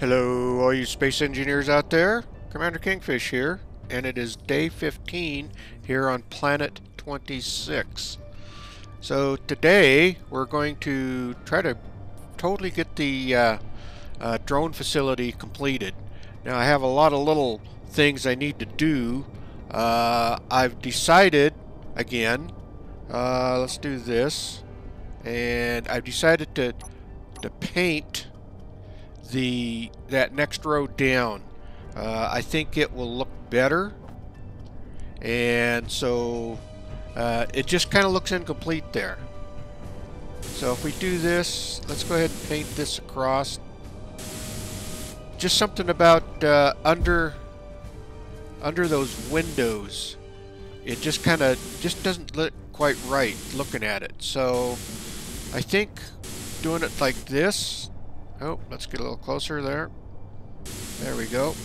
Hello, all you space engineers out there. Commander Kingfish here, and it is day 15 here on Planet 26. So today we're going to try to totally get the drone facility completed. Now I have a lot of little things I need to do. I've decided again, let's do this, and I've decided to paint that next row down. I think it will look better, and so it just kind of looks incomplete there. So if we do this, let's go ahead and paint this across. Just something about under those windows, it just kind of doesn't look quite right looking at it. So I think doing it like this. Oh, let's get a little closer there. There we go.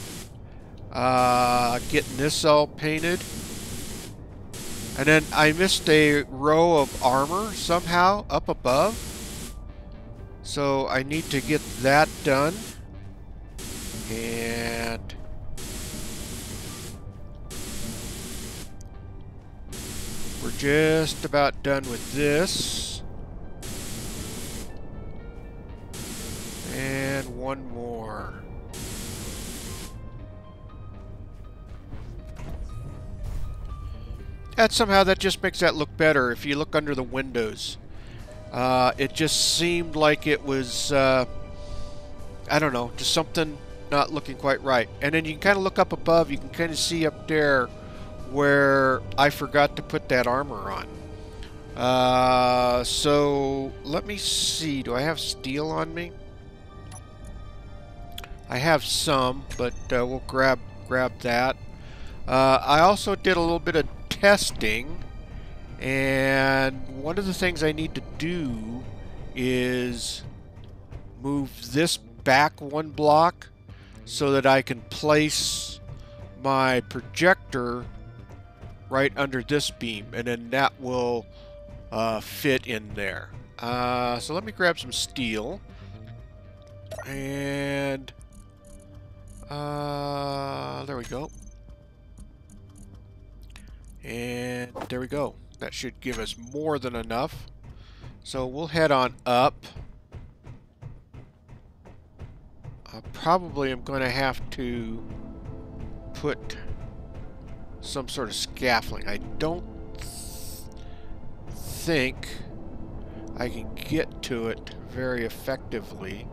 Getting this all painted. And then I missed a row of armor somehow up above. So I need to get that done. And we're just about done with this. And one more. That somehow that just makes that look better if you look under the windows. It just seemed like it was, I don't know, just something not looking quite right. And then you can kind of look up above, you can kind of see up there where I forgot to put that armor on. So let me see, do I have steel on me? I have some, but we'll grab that. I also did a little bit of testing, and one of the things I need to do is move this back one block so that I can place my projector right under this beam, and then that will fit in there. So let me grab some steel, and there we go. And there we go. That should give us more than enough. So we'll head on up. I probably am going to have to put some sort of scaffolding. I don't think I can get to it very effectively.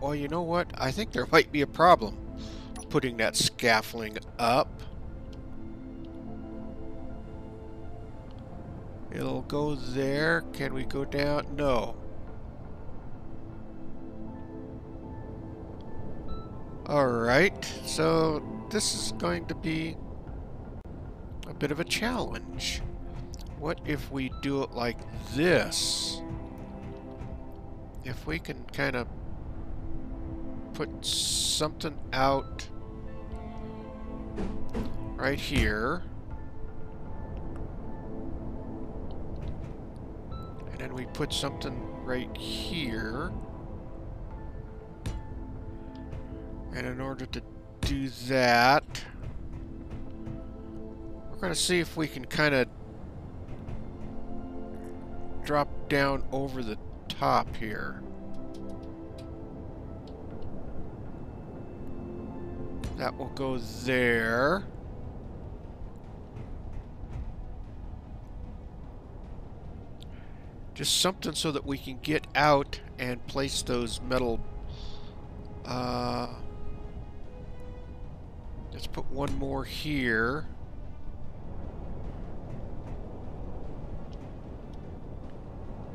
Well, you know what? I think there might be a problem putting that scaffolding up. It'll go there. Can we go down? No. Alright, so this is going to be a bit of a challenge. What if we do it like this? If we can kind of put something out right here, and then we put something right here, and in order to do that, we're going to see if we can kind of drop down over the top here. That will go there. Just something so that we can get out and place those metal. Let's put one more here.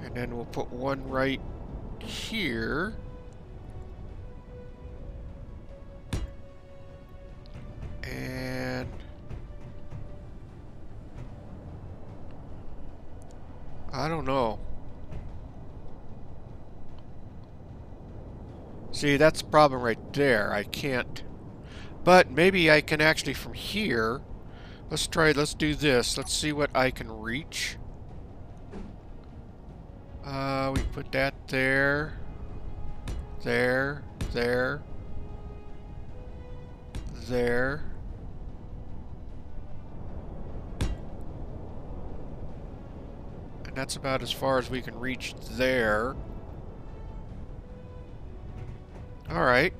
And then we'll put one right here. And I don't know. See, that's the problem right there. I can't. But maybe I can actually from here. Let's try. Let's do this. Let's see what I can reach. We put that there. there, there, there. And that's about as far as we can reach there. All right.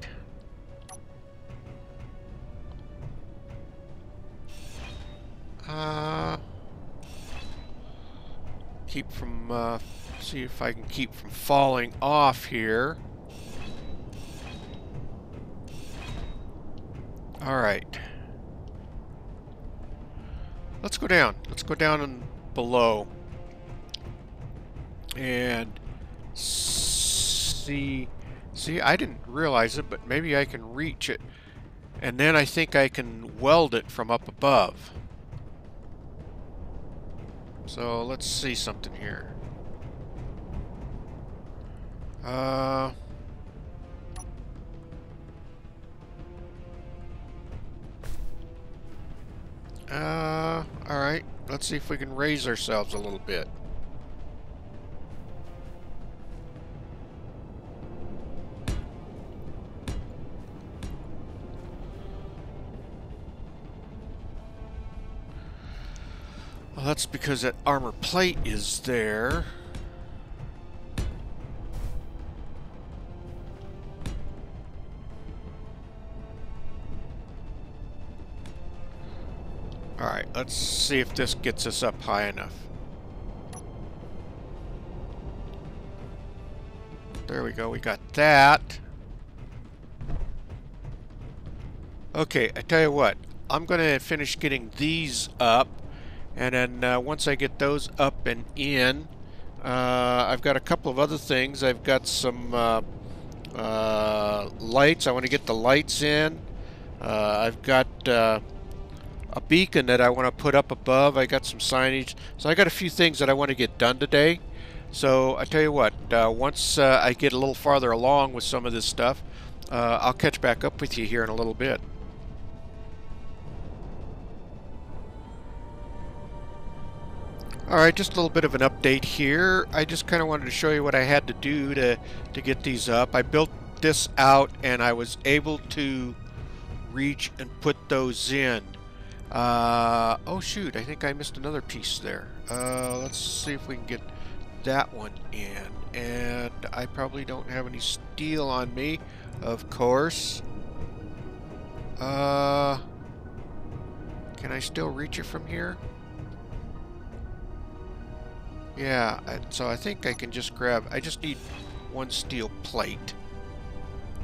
Keep from, see if I can keep from falling off here. All right. Let's go down. Let's go down and below. And see, I didn't realize it, but maybe I can reach it. And then I think I can weld it from up above. So let's see something here. All right. Let's see if we can raise ourselves a little bit. Well, that's because that armor plate is there. All right, let's see if this gets us up high enough. There we go, we got that. Okay, I tell you what, I'm gonna finish getting these up. And then once I get those up and in, I've got a couple of other things. I've got some lights. I want to get the lights in. I've got a beacon that I want to put up above. I got some signage. So I got a few things that I want to get done today. So I tell you what, once I get a little farther along with some of this stuff, I'll catch back up with you here in a little bit. Alright, just a little bit of an update here. I just kind of wanted to show you what I had to do to get these up. I built this out and I was able to reach and put those in. Oh shoot, I think I missed another piece there. Let's see if we can get that one in. And I probably don't have any steel on me, of course. Can I still reach it from here? Yeah, so I think I can just grab... I just need one steel plate.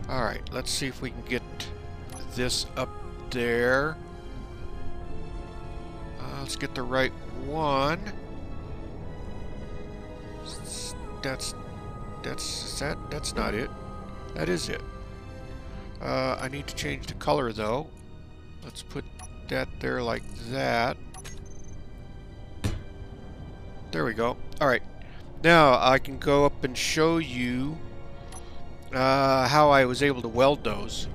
Alright, let's see if we can get this up there. Let's get the right one. That's not it. That is it. I need to change the color, though. Let's put that there like that. There we go. Alright, now I can go up and show you how I was able to weld those.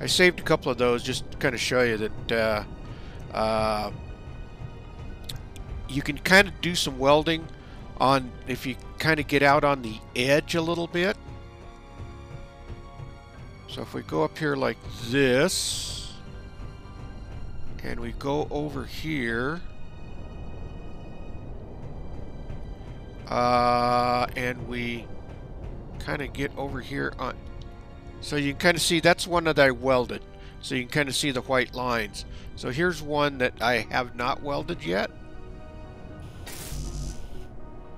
I saved a couple of those just to kind of show you that you can kind of do some welding on if you kind of get out on the edge a little bit. So if we go up here like this and we go over here, and we kind of get over here on, so you can kind of see that's one that I welded, so you can kind of see the white lines. So here's one that I have not welded yet.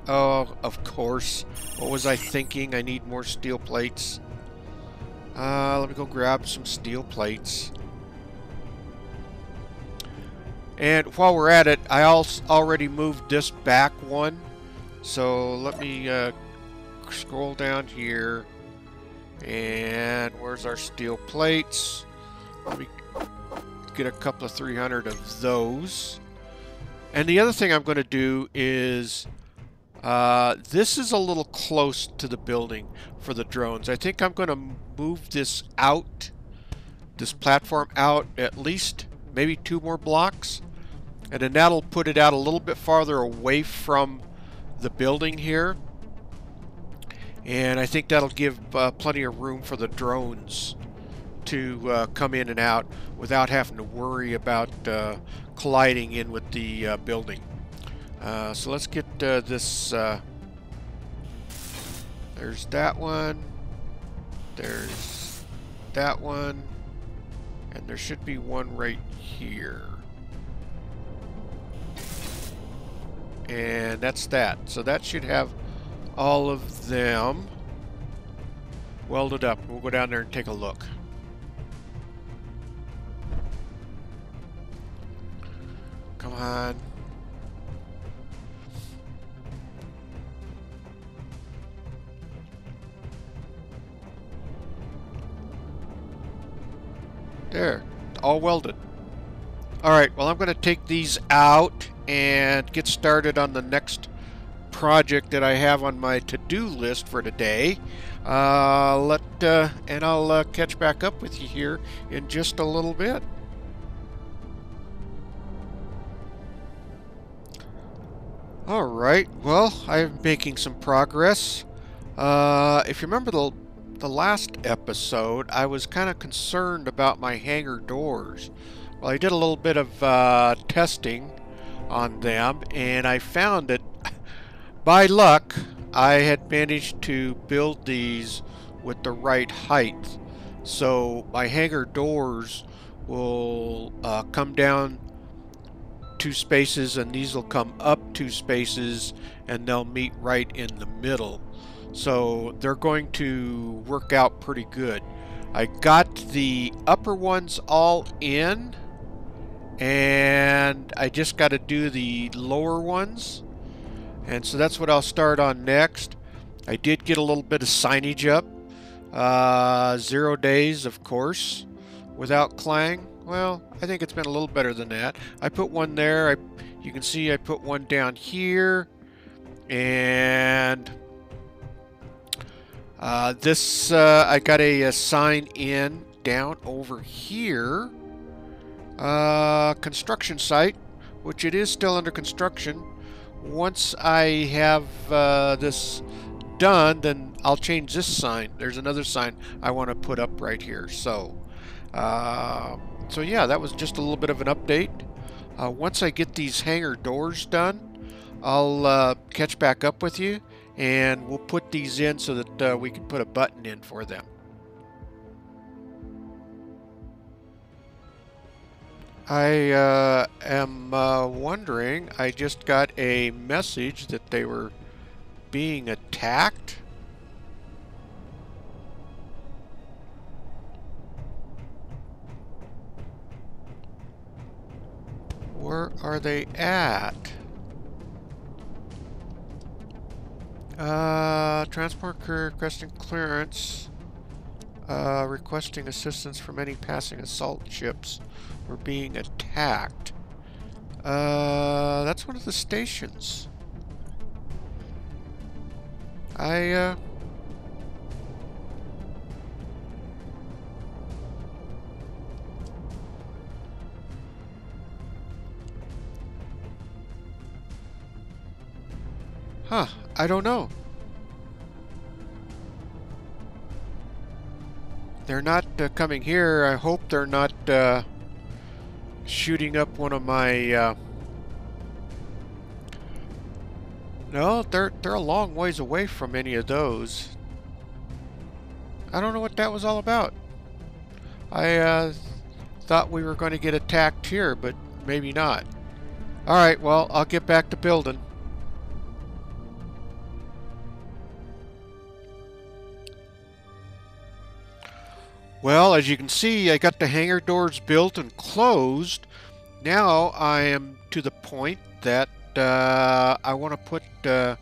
Oh, of course, what was I thinking? I need more steel plates. Let me go grab some steel plates. And while we're at it, I also already moved this back one. So let me scroll down here, and where's our steel plates? Let me get a couple of 300 of those. And the other thing I'm going to do is, this is a little close to the building for the drones. I think I'm going to move this out, this platform out at least maybe 2 more blocks, and then that'll put it out a little bit farther away from the building here, And I think that'll give plenty of room for the drones to come in and out without having to worry about colliding in with the building. So let's get this. There's that one. There's that one. And there should be one right here. And that's that. So that should have all of them welded up. We'll go down there and take a look. Come on. There, all welded. All right, well, I'm going to take these out and get started on the next project that I have on my to-do list for today. And I'll catch back up with you here in just a little bit. All right, well, I'm making some progress. If you remember the last episode, I was kind of concerned about my hangar doors. Well, I did a little bit of testing on them, and I found that by luck I had managed to build these with the right height, so my hangar doors will come down 2 spaces and these will come up 2 spaces, and they'll meet right in the middle. So they're going to work out pretty good. I got the upper ones all in, and I just got to do the lower ones. And so that's what I'll start on next. I did get a little bit of signage up. 0 days, of course, without Clang. Well, I think it's been a little better than that. I put one there. You can see I put one down here. And I got a sign in down over here. Construction site, which it is still under construction. Once I have this done, then I'll change this sign. There's another sign I want to put up right here. So, so yeah, that was just a little bit of an update. Once I get these hangar doors done, I'll catch back up with you. And we'll put these in so that we can put a button in for them. I am wondering, I just got a message that they were being attacked. Where are they at? Transport crew requesting clearance, requesting assistance from any passing assault ships. We're being attacked. That's one of the stations. I don't know. They're not coming here. I hope they're not shooting up one of my... No, they're a long ways away from any of those. I don't know what that was all about. I thought we were going to get attacked here, but maybe not. All right, well, I'll get back to building. Well, as you can see, I got the hangar doors built and closed. Now I am to the point that I want to put a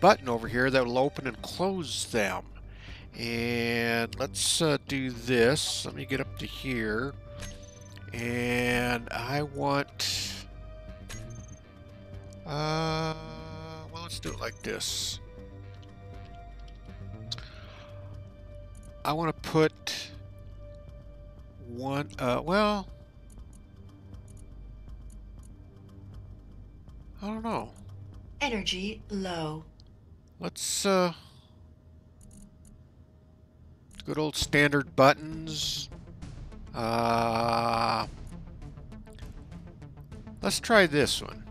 button over here that will open and close them. And let's do this. Let me get up to here. And I want... well, let's do it like this. I want to put one, well, I don't know. Energy low. Let's, Good old standard buttons. Let's try this one.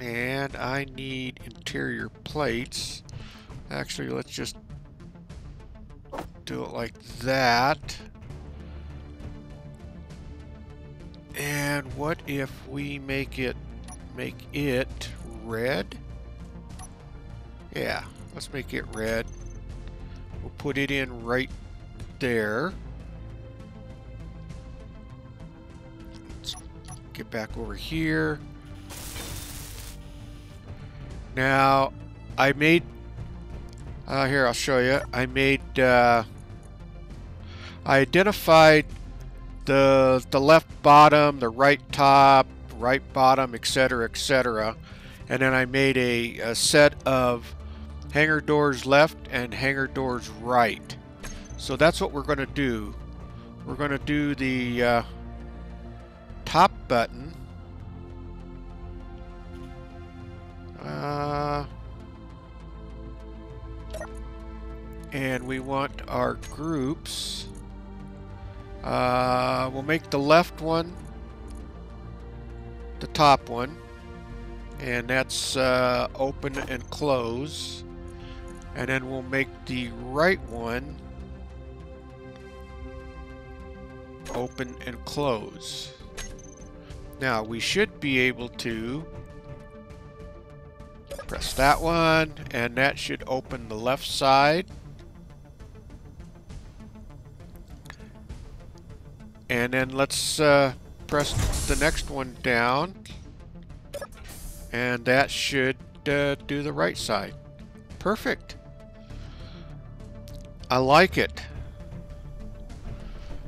And I need interior plates. Actually, let's just do it like that. And what if we make it red? Yeah, let's make it red. We'll put it in right there. Let's get back over here. Now, I made... here, I'll show you. I made... I identified the left bottom, the right top, right bottom, etc., etc. And then I made a set of hangar doors left and hangar doors right. So that's what we're going to do. We're going to do the top button. And we want our groups. We'll make the left one the top one, and that's open and close. And then we'll make the right one open and close. Now we should be able to press that one, and that should open the left side. And then let's press the next one down, and that should do the right side. Perfect. I like it.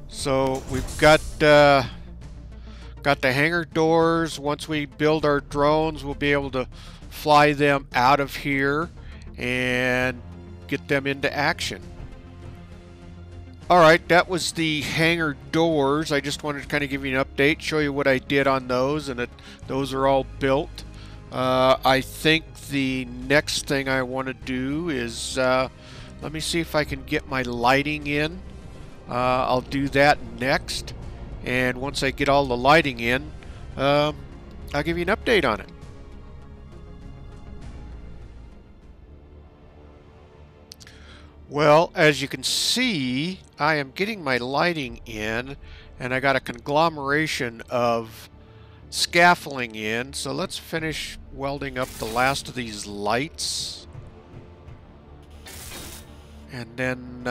So we've got the hangar doors. Once we build our drones, we'll be able to fly them out of here and get them into action. Alright, that was the hangar doors. I just wanted to kind of give you an update, show you what I did on those, and that those are all built. I think the next thing I want to do is, let me see if I can get my lighting in. I'll do that next, and once I get all the lighting in, I'll give you an update on it. Well, as you can see, I am getting my lighting in, and I got a conglomeration of scaffolding in. So let's finish welding up the last of these lights. And then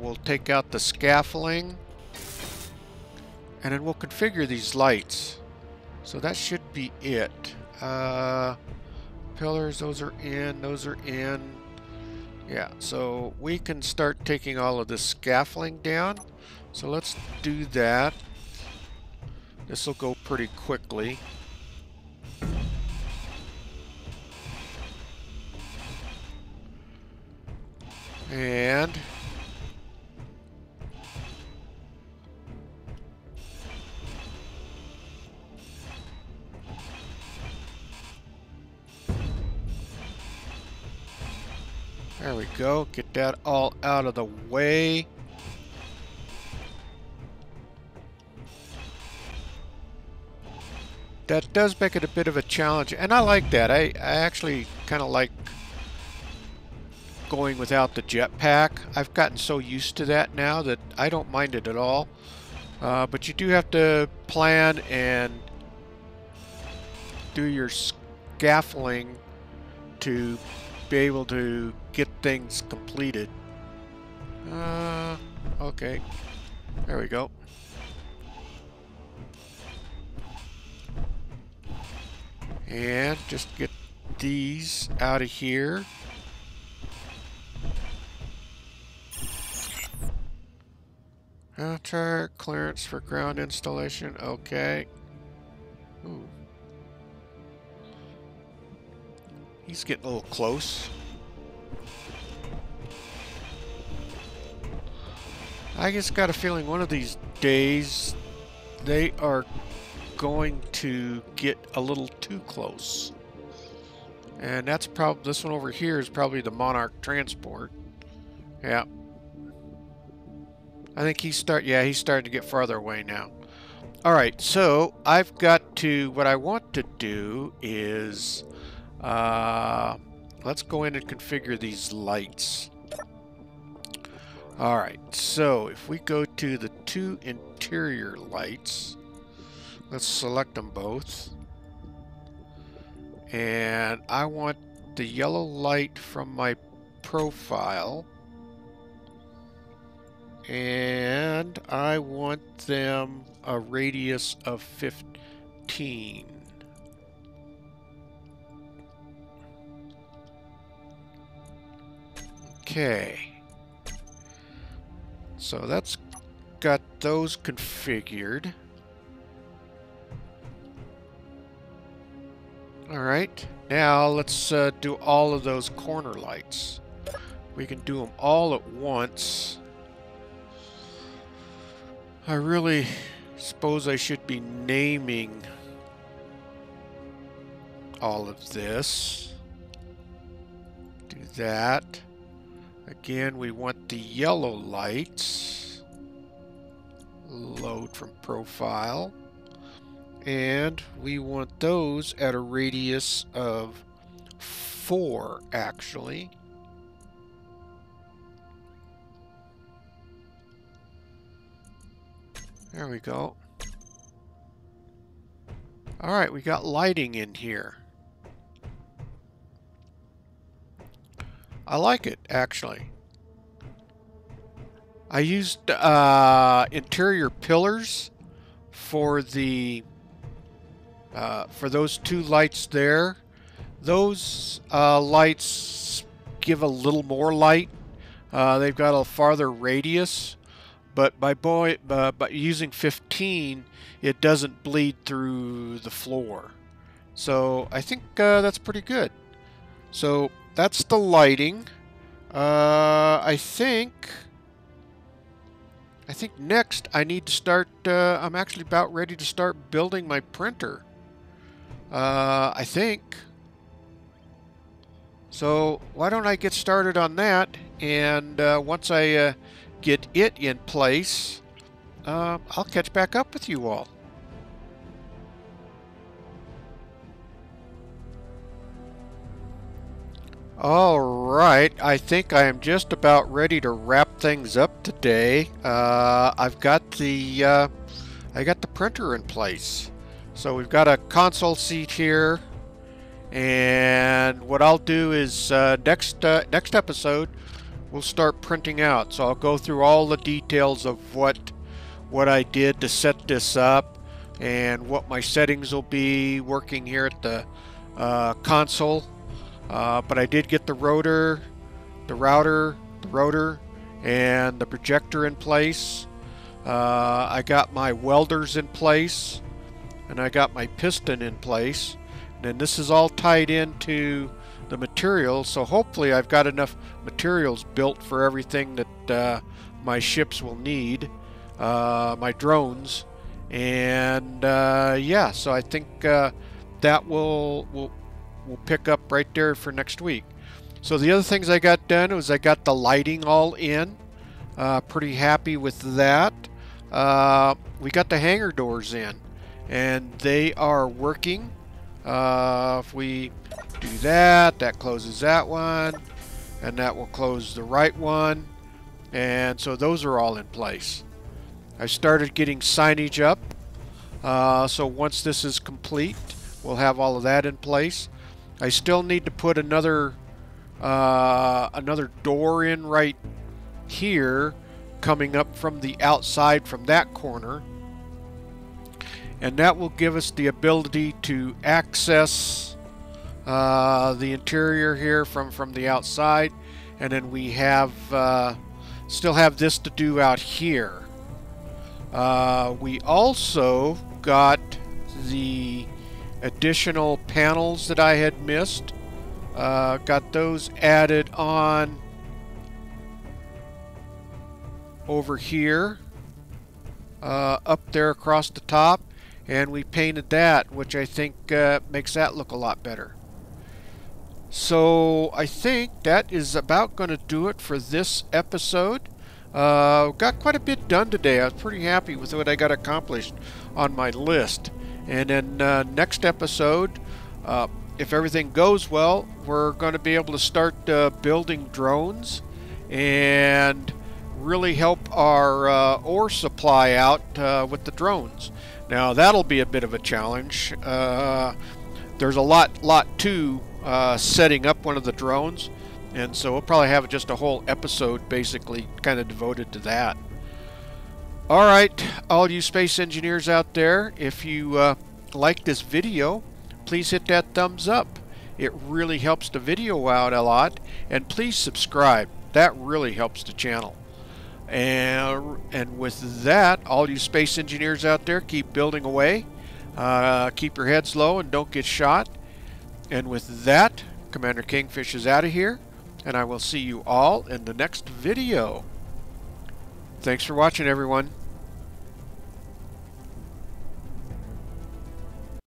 we'll take out the scaffolding. And then we'll configure these lights. So that should be it. Pillars, those are in, those are in. Yeah, so we can start taking all of this scaffolding down. So let's do that. This will go pretty quickly. And there we go. Get that all out of the way. That does make it a bit of a challenge, and I like that. I actually kind of like going without the jetpack. I've gotten so used to that now that I don't mind it at all. But you do have to plan and do your scaffolding to be able to get things completed. Okay, there we go. And just get these out of here. Outer clearance for ground installation. Okay. Ooh. He's getting a little close. I just got a feeling one of these days they are going to get a little too close. And that's probably, this one over here is probably the Monarch Transport. Yeah. I think he's starting to get farther away now. Alright, so I've got to, what I want to do is, let's go in and configure these lights. Alright, so if we go to the two interior lights, let's select them both. And I want the yellow light from my profile. And I want them a radius of 15. Okay. So that's got those configured. All right, now let's do all of those corner lights. We can do them all at once. I really suppose I should be naming all of this. Do that. Again, we want the yellow lights. Load from profile. And we want those at a radius of 4, actually. There we go. All right, we got lighting in here. I like it, actually. I used interior pillars for the for those two lights there. Those lights give a little more light. They've got a farther radius, but by using 15, it doesn't bleed through the floor. So I think that's pretty good. So that's the lighting. I think next I need to start, I'm actually about ready to start building my printer. I think. So why don't I get started on that, and once I get it in place, I'll catch back up with you all. Alright, I think I am just about ready to wrap things up today. I got the printer in place. So we've got a console seat here, and what I'll do is next episode we'll start printing out. So I'll go through all the details of what I did to set this up, and what my settings will be working here at the console. But I did get the rotor, the router, and the projector in place. I got my welders in place. And I got my piston in place, and then this is all tied into the materials, so hopefully I've got enough materials built for everything that my ships will need, my drones, and yeah, so I think that will pick up right there for next week. So the other things I got done was I got the lighting all in, pretty happy with that. We got the hangar doors in, and they are working. If we do that, that closes that one, and that will close the right one, and so those are all in place. I started getting signage up, so once this is complete, we'll have all of that in place. I still need to put another another door in right here, coming up from the outside from that corner. And that will give us the ability to access the interior here from the outside. And then we have still have this to do out here. We also got the additional panels that I had missed. Got those added on over here, up there across the top. And we painted that, which I think makes that look a lot better. So I think that is about going to do it for this episode. Got quite a bit done today. I was pretty happy with what I got accomplished on my list. And then next episode, if everything goes well, we're going to be able to start building drones and really help our ore supply out with the drones. Now that'll be a bit of a challenge. There's a lot to setting up one of the drones, and so we'll probably have just a whole episode basically kind of devoted to that. Alright, all you space engineers out there, if you like this video, please hit that thumbs up. It really helps the video out a lot, and please subscribe. That really helps the channel. And with that, all you space engineers out there, keep building away, keep your heads low and don't get shot. And with that, Commander Kingfish is out of here, and I will see you all in the next video. Thanks for watching, everyone.